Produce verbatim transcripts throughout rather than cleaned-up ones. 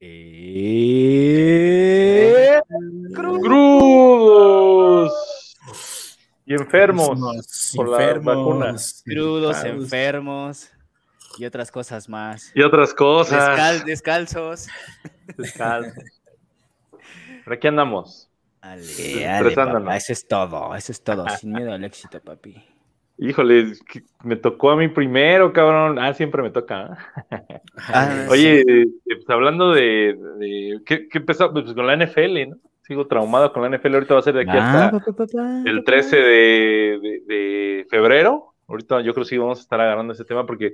Eh... Cruz. Crudos y enfermos por las vacunas. Crudos, enfermos y otras cosas más. Y otras cosas. Descal descalzos. Descalzos. Pero aquí andamos. Ale, ale, papá, eso es todo, eso es todo. Sin miedo al éxito, papi. Híjole, me tocó a mí primero, cabrón. Ah, siempre me toca. ¿Eh? Ah, oye, sí. Pues hablando de, de ¿qué, qué empezó? Pues con la N F L, ¿no? Sigo traumado con la N F L. Ahorita va a ser de aquí ah, hasta pa, pa, pa, el trece de, de, de febrero. Ahorita yo creo que sí vamos a estar agarrando ese tema porque,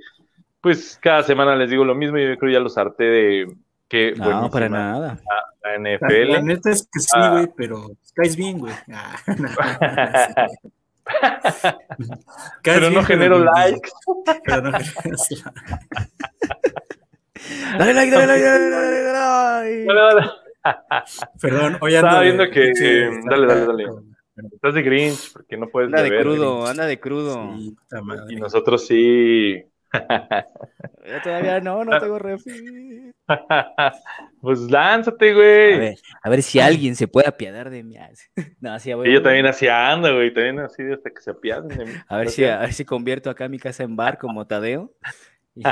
pues, cada semana les digo lo mismo y yo creo que ya los harté de que... No, para nada. La, la N F L. La neta es que sí, güey, ah. pero caes bien, güey. Ah, no, no. Pero no genero likes. Pero no generas likes. Dale like, dale like, dale, dale, dale, dale. Perdón, hoy ando estaba viendo de... que eh, dale, dale, dale. Estás de Grinch porque no puedes anda beber. Anda de crudo, Grinch. Anda de crudo. Sí, y nosotros sí. Yo todavía no, no tengo refi. Pues lánzate, güey. A ver, a ver si alguien se puede apiadar de mí. No, así, güey, yo güey. También así ando, güey. También así hasta que se apiaden de mí. A ver, si, a ver si convierto acá mi casa en bar como Tadeo. Ya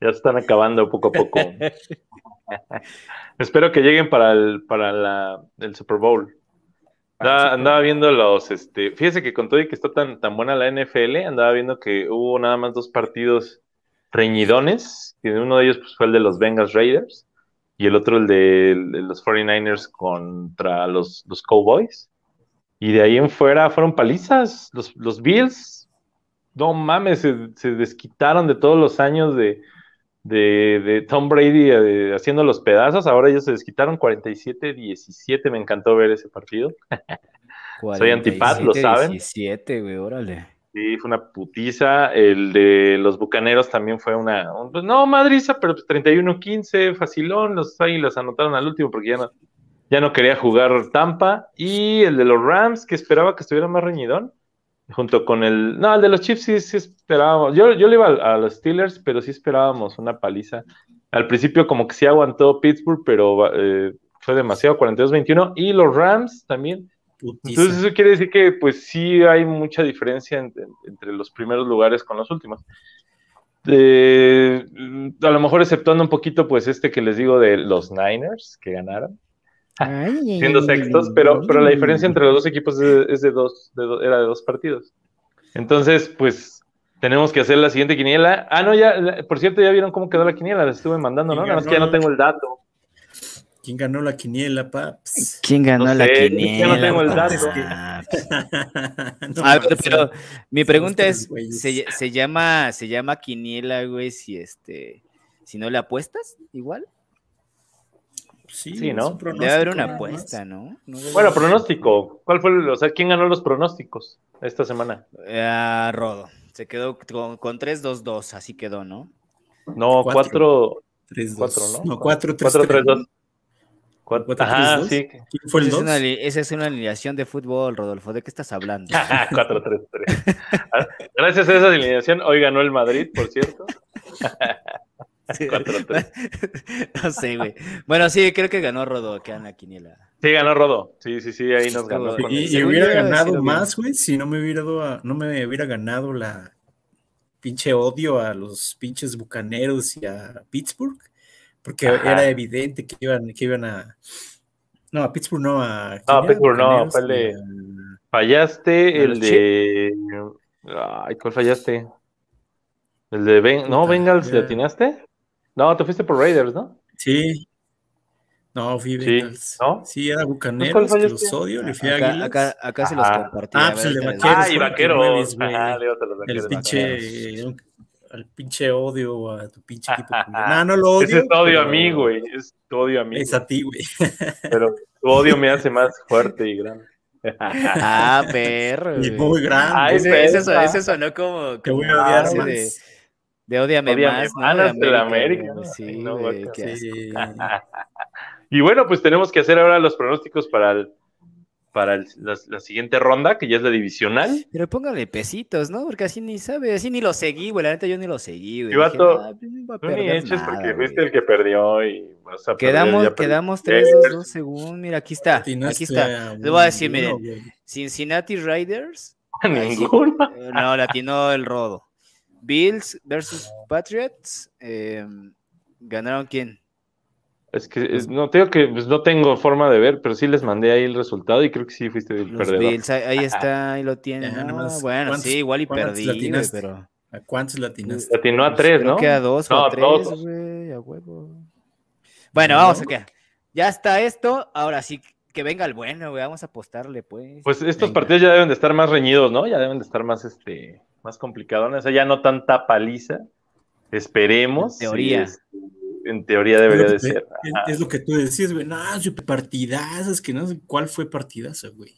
están acabando poco a poco. Espero que lleguen para el, para la, el Super Bowl. Andaba, andaba viendo los, este, fíjese que con todo y que está tan, tan buena la N F L, andaba viendo que hubo nada más dos partidos reñidones, y uno de ellos pues, fue el de los Bengals Raiders, y el otro el de, el de los cuarenta y nueve ers contra los, los Cowboys, y de ahí en fuera fueron palizas, los, los Bills, no mames, se, se desquitaron de todos los años de, de, de Tom Brady de, haciendo los pedazos, ahora ellos se desquitaron cuarenta y siete diecisiete, me encantó ver ese partido. Soy antipat, lo saben. cuarenta y siete diecisiete, güey, órale. Sí, fue una putiza, el de los Bucaneros también fue una, un, pues, no madriza, pero pues, treinta y uno quince, facilón, los Águilas anotaron al último porque ya no, ya no quería jugar Tampa, y el de los Rams, que esperaba que estuviera más reñidón, junto con el... No, el de los Chiefs sí, sí esperábamos. Yo, yo le iba a, a los Steelers, pero sí esperábamos una paliza. Al principio como que sí aguantó Pittsburgh, pero eh, fue demasiado, cuarenta y dos veintiuno. Y los Rams también. Putiza. Entonces eso quiere decir que pues sí hay mucha diferencia entre, entre los primeros lugares con los últimos. Eh, a lo mejor exceptuando un poquito pues este que les digo de los Niners, que ganaron. Ay, siendo sextos, pero, pero la diferencia entre los dos equipos es, es de dos, de do, era de dos partidos. Entonces, pues, tenemos que hacer la siguiente quiniela. Ah, no, ya, por cierto, ya vieron cómo quedó la quiniela, la estuve mandando, ¿no? Nada más que ya no tengo el dato. ¿Quién ganó la quiniela, paps? ¿Quién ganó no sé, la quiniela? Ya no tengo el dato. No, a ver, pero mi pregunta es, ¿se, se, llama, ¿se llama quiniela, güey, si, este, si no le apuestas igual? Sí, sí, ¿no? Debe haber una apuesta, ¿no? no bueno, pronóstico. ¿Cuál fue el, o sea, quién ganó los pronósticos esta semana? Eh, Rodo. Se quedó con, con tres dos dos, así quedó, ¿no? No, cuatro tres dos. ¿No? No, cuatro tres dos. Ajá, sí. ¿Quién fue el dos? Esa es una alineación de fútbol, Rodolfo. ¿De qué estás hablando? cuatro tres tres. Gracias a esa alineación, hoy ganó el Madrid, por cierto. cuatro tres. No sé, güey. Bueno, sí, creo que ganó Rodo, que en la quiniela. Sí, ganó Rodo. Sí, sí, sí, ahí nos ganó. Con y, y hubiera ganado más, güey, si no me hubiera dado a, no me hubiera ganado la pinche odio a los pinches Bucaneros y a Pittsburgh, porque ajá, era evidente que iban, que iban a... No, a Pittsburgh no, a... No, a Pittsburgh no, fue el de... Fallaste el de... Ay, ¿cuál fallaste? El de... Ben... No, Bengals, ¿le atinaste? No, te fuiste por Raiders, ¿no? Sí. No, fui Bengals. Sí, ¿no? Sí, era Bucaneros, que los odio, le fui a Águilas. Acá, acá se los compartí. Ah, pues el de Vaqueros. Ah, y Vaqueros. Ah, le otro, los Vaqueros. El pinche, el pinche odio a tu pinche equipo. No, no lo odio. Ese es tu odio a mí, güey. Es tu odio a mí. Es a ti, güey. Pero tu odio me hace más fuerte y grande. Ah, perro. Y muy grande. Ah, ese sonó como... Te voy a odiar más. De odiame más, ¿no? Anas de la América. Sí, no, güey, qué asco. Y bueno, pues tenemos que hacer ahora los pronósticos para el, para el, la, la siguiente ronda, que ya es la divisional. Pero póngale pesitos, ¿no? Porque así ni sabe, así ni lo seguí, güey, la neta yo ni lo seguí, güey. Y vato, ah, pues no tú ni eches nada, porque fuiste el que perdió y vas a quedamos, perder. Quedamos tres dos dos según, mira, aquí está, aquí está. Le voy a decir, miren, Cincinnati Raiders. Ninguna. Sí, no, latinó el rodo. Bills versus Patriots, eh, ¿ganaron quién? Es que es, no tengo que pues no tengo forma de ver, pero sí les mandé ahí el resultado y creo que sí fuiste el los perdedor. Bills, ahí, ahí está, ahí lo tienen. Ah, no, bueno, sí, igual y perdí, latinas, pero ¿a cuántos latinas? Latinó a tres, ¿no? Creo que a dos, no, o a tres, güey, a huevo. Bueno, no, vamos acá. Ya está esto, ahora sí que venga el bueno, güey, vamos a apostarle, pues. Pues estos venga. partidos ya deben de estar más reñidos, ¿no? Ya deben de estar más este más complicados, ¿no? O sea, ya no tanta paliza. Esperemos. En teoría. Sí, este, en teoría debería de ser. Es lo que tú decías, güey. No, partidazas, que no sé cuál fue partidazo, güey.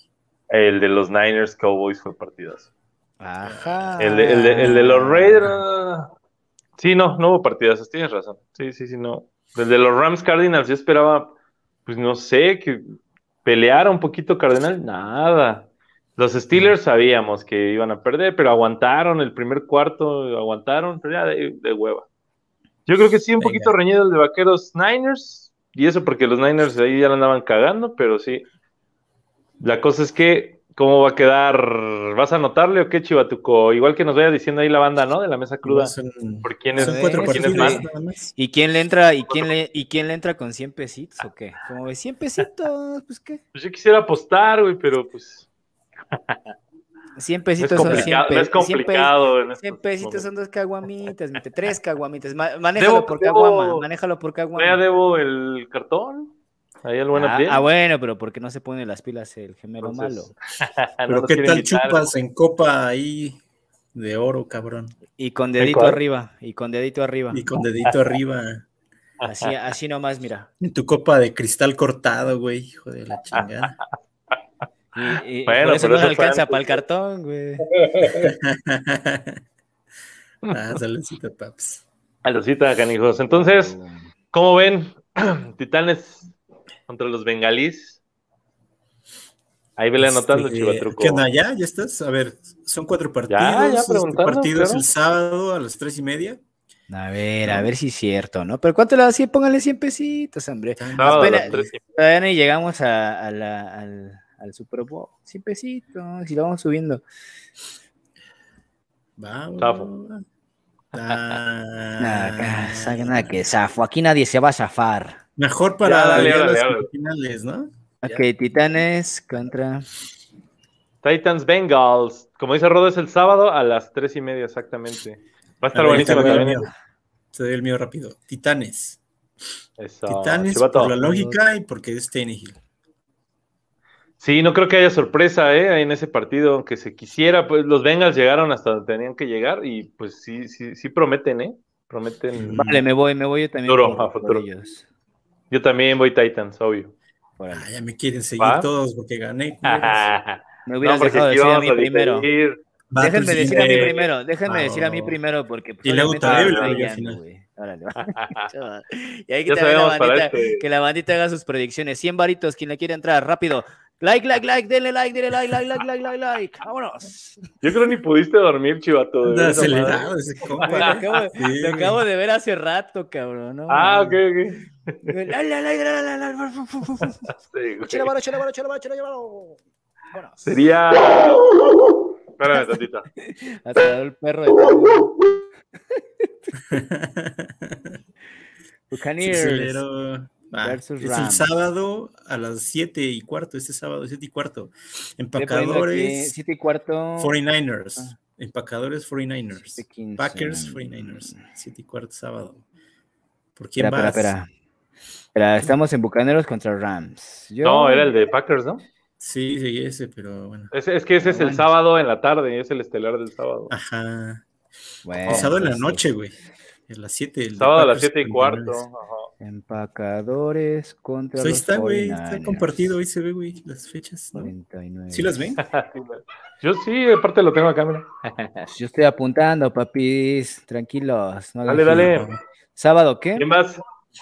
El de los Niners Cowboys fue partidazo. Ajá. El de, el de, el de los Raiders. Sí, no, no hubo partidazos, tienes razón. Sí, sí, sí, no. El de los Rams Cardinals, yo esperaba, pues no sé, que peleara un poquito Cardenal. Nada. Los Steelers sabíamos que iban a perder, pero aguantaron el primer cuarto, aguantaron, pero ya de, de hueva. Yo creo que sí, un Venga. poquito reñido el de Vaqueros Niners, y eso porque los Niners ahí ya lo andaban cagando, pero sí. La cosa es que, ¿cómo va a quedar? ¿Vas a anotarle o qué, Chivatuco? Igual que nos vaya diciendo ahí la banda, ¿no? De la mesa cruda. No son, ¿por quién es, por quién es más? ¿Y quién le entra, y quién le, y quién le entra con cien pesitos o qué? ¿Cómo ves? cien pesitos, pues qué. Pues yo quisiera apostar, güey, pero pues... cien pesitos no son cien, no es complicado, cien pesitos son dos caguamitas, tres caguamitas. Ma manéjalo debo, por debo, caguama, manéjalo por caguama. Ya debo el cartón. Ahí el buen ah, ah, bueno, pero porque no se pone las pilas el gemelo Entonces, malo. Pero no qué tal invitar, chupas en copa ahí de oro, cabrón. Y con dedito ¿cuál? arriba, y con dedito arriba. Y con dedito arriba. Así, así nomás, mira. En tu copa de cristal cortado, güey, hijo de la chingada. Y, y bueno, por eso pero no eso alcanza para el cartón, güey. Ah, saludcita, paps. Saludcita, canijos. Entonces, ¿cómo ven? Titanes contra los bengalís. Ahí vele anotando, este, Chivatruco. ¿Qué onda? ¿Ya? ¿Ya estás? A ver, son cuatro partidos. Ya, ya preguntando, este partidos claro. El sábado a las tres y media. A ver, a ver si es cierto, ¿no? Pero ¿cuánto le das? Póngale cien pesitos, hombre. No, apenas, todavía no llegamos a, a la... Al... al Super Bowl, cien pesitos, si lo vamos subiendo. Vamos. Ah, nada, que, nada que zafo, aquí nadie se va a zafar. Mejor para ya, dale, ya dale, dale. finales, ¿no? Ok, ya. Titanes contra... Titans Bengals, como dice Rodo, es el sábado a las tres y media exactamente. Va a estar a ver, buenísimo. También. Se doy el mío rápido. Titanes. Eso. Titanes por todo. La lógica y porque es Tannehill. Sí, no creo que haya sorpresa ¿eh? en ese partido, aunque se quisiera, pues los Bengals llegaron hasta donde tenían que llegar y pues sí, sí, sí prometen, ¿eh? Prometen. Vale, me voy, me voy yo también. Duro, a futuro. Ellos. Yo también voy Titans, obvio. Bueno. Ah, ya me quieren seguir ¿va? Todos porque gané. Me hubieras no, dejado decir a mí a primero. Déjenme decir a mí primero, déjenme oh. decir a mí primero porque... Y le gusta Órale, y hay que también la bandita, este. que la bandita haga sus predicciones. cien varitos, quien le quiere entrar, rápido. Like, like, like, denle like, denle like, like, like, like, like, like. Vámonos. Yo creo ni pudiste dormir, chivato. Anda acelerado ese compa. Lo acabo, sí. acabo de ver hace rato, cabrón. ¿No? Ah, ok, ok. Chela, varo, chela, varo, chela, varo, chela, varo. Vámonos. Sería... Espérame, tantita. Hasta el perro de... Buccaneers. Ah, es el sábado a las siete y cuarto, este sábado siete y cuarto. Empacadores siete y cuarto. cuarenta y nueve ers. Ah. Empacadores cuarenta y nueve ers. Packers cuarenta y nueve ers. siete y cuarto sábado. ¿Por quién espera, vas? Espera, espera. Estamos en Bucaneros contra Rams. Yo... No, era el de Packers, ¿no? Sí, sí, ese, pero bueno. Es, es que ese es el sábado en la tarde, es el estelar del sábado. Ajá. Bueno, el sábado en la noche, güey. A las siete. El sábado a las siete y cuarto. Ajá. Empacadores contra ahí los está, güey, está compartido, ahí se ve, güey, las fechas, ¿no? noventa y nueve. ¿Sí las ven? Yo sí, aparte lo tengo acá, mira. Yo estoy apuntando, papis, tranquilos. No dale, dale. Tiempo. ¿Sábado qué? ¿Quién más?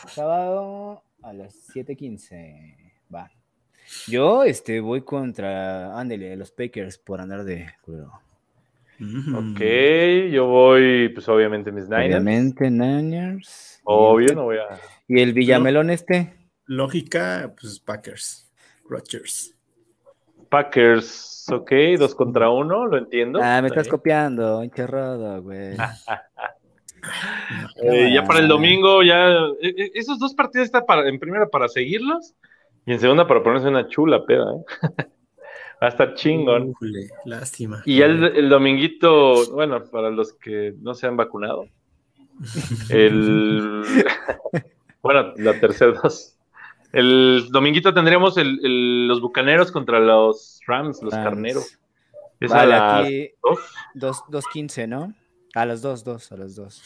Sábado a las siete quince, va. Yo este, voy contra, ándele, los Packers por andar de culo. Ok, yo voy, pues obviamente mis Niners. Obviamente Niners. Obvio, este. No voy a... ¿Y el Villamelón no. este? Lógica, pues Packers. Rodgers. Packers, ok, dos contra uno, lo entiendo. Ah, me estás ahí copiando, hinche Rodo, güey. eh, ya para el domingo, ya eh, esos dos partidos están para, en primera para seguirlos y en segunda para ponerse una chula peda, ¿eh? Va a estar chingón. Ule, lástima. Y ya el, el dominguito, bueno, para los que no se han vacunado, el bueno, la tercera dos. El dominguito tendremos el, el, los Bucaneros contra los Rams, los Rams. Carneros. Es vale, a las dos quince, ¿no? A las dos, dos, a las dos.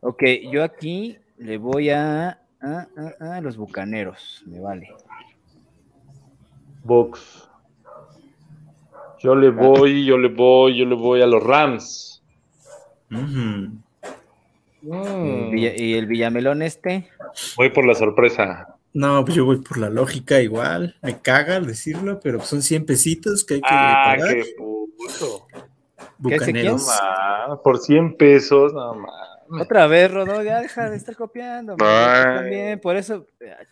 Ok, yo aquí le voy a, a, a, a los Bucaneros, me vale. Box. Yo le voy, yo le voy, yo le voy a los Rams. Mm-hmm. Mm. ¿Y el Villamelón este? Voy por la sorpresa. No, pues yo voy por la lógica igual. Me caga al decirlo, pero son cien pesitos que hay que ah, pagar. ¡Qué puto! Bucaneros. ¿Qué no, por cien pesos, no mames. Otra vez, Rodó, ya deja de estar copiando. También, por eso,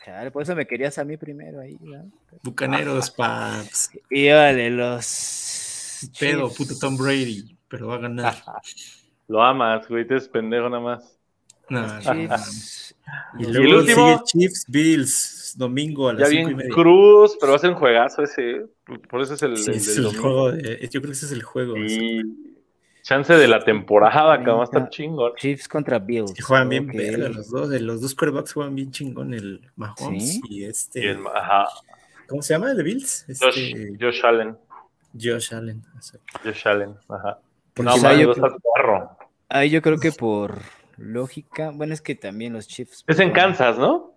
chale, por eso me querías a mí primero ahí, ¿no? Bucaneros, ah, paps. Y vale, los... Pedo, puto Tom Brady, pero va a ganar. Lo amas, güey, te es pendejo nada más. No, Chiefs. Y luego y el último, sigue Chiefs Bills domingo a las cinco y media. Cruz, pero va a ser un juegazo ese. Por eso es el, sí, el, es el, el juego. De, yo creo que ese es el juego. Y chance de la temporada, que va a estar chingón. Chiefs contra Bills. Que juegan bien, okay. Verga, los dos. Los dos quarterbacks juegan bien chingón. El Mahomes, ¿sí? Y este. Y el, ajá. ¿Cómo se llama el de Bills? Este, Josh, Josh Allen. Josh Allen. Josh Allen, ajá. Porque no, man, yo, creo, ahí yo creo que por lógica, bueno, es que también los Chiefs. Es en Kansas, ¿no?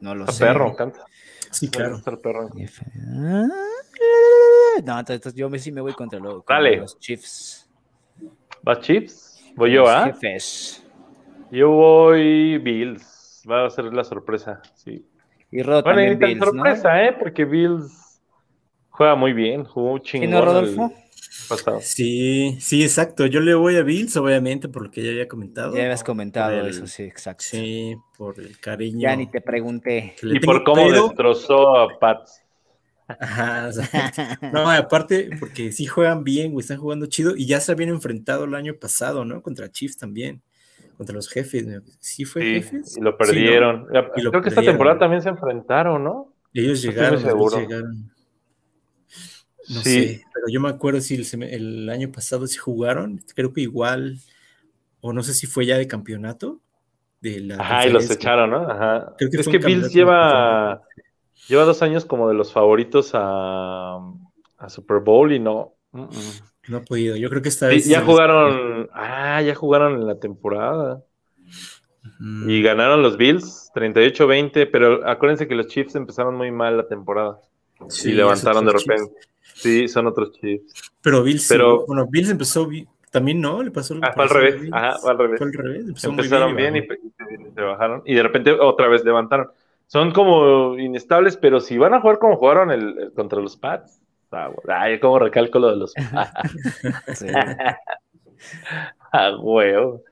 No lo sé. Perro, Kansas. Sí, claro. Perro. No, entonces yo sí me voy contra los, dale, los Chiefs. ¿Vas Chiefs? Voy yo, ¿ah? ¿Eh? Yo voy Bills. Va a ser la sorpresa, sí. Y Rodo bueno, también Bills, sorpresa, ¿no? ¿Eh? Porque Bills juega muy bien, jugó chingón. ¿Y no, Rodolfo? El... pasado. Sí, sí, exacto. Yo le voy a Bills, obviamente, por lo que ya había comentado. Ya habías comentado el, eso, sí, exacto. Sí, por el cariño. Ya ni te pregunté. Y por cómo pedo. Destrozó a Pats. Ajá, o sea, no, aparte, porque sí juegan bien, güey, están jugando chido y ya se habían enfrentado el año pasado, ¿no? Contra Chiefs también, contra los Jefes. ¿Sí fue sí, Jefes? Y lo perdieron. Sí, ¿no? y lo Creo que esta temporada güey. también se enfrentaron, ¿no? Ellos llegaron, no ellos llegaron. No sí. sé, pero yo me acuerdo si el, el año pasado se jugaron, creo que igual, o no sé si fue ya de campeonato. De la Ajá, y los echaron, ¿no? Ajá. Creo que es que Bills lleva, lleva dos años como de los favoritos a, a Super Bowl y no. Uh-uh. No ha podido, yo creo que esta vez. Sí, ya jugaron, ah, ya jugaron en la temporada. Uh-huh. Y ganaron los Bills treinta y ocho veinte, pero acuérdense que los Chiefs empezaron muy mal la temporada. Sí, y levantaron de repente. Chiefs. Sí, son otros Chiefs. Pero Bills, Pero, bueno, Bills empezó también, ¿no? Le pasó algo. Ah, fue al revés. Ajá, fue al revés. Fue al revés. Empezó Empezaron muy bien, bien y, y se bajaron. Y de repente otra vez levantaron. Son como inestables, pero si van a jugar como jugaron el, el contra los Pats, ay, como recalco lo de los Pats. A huevo.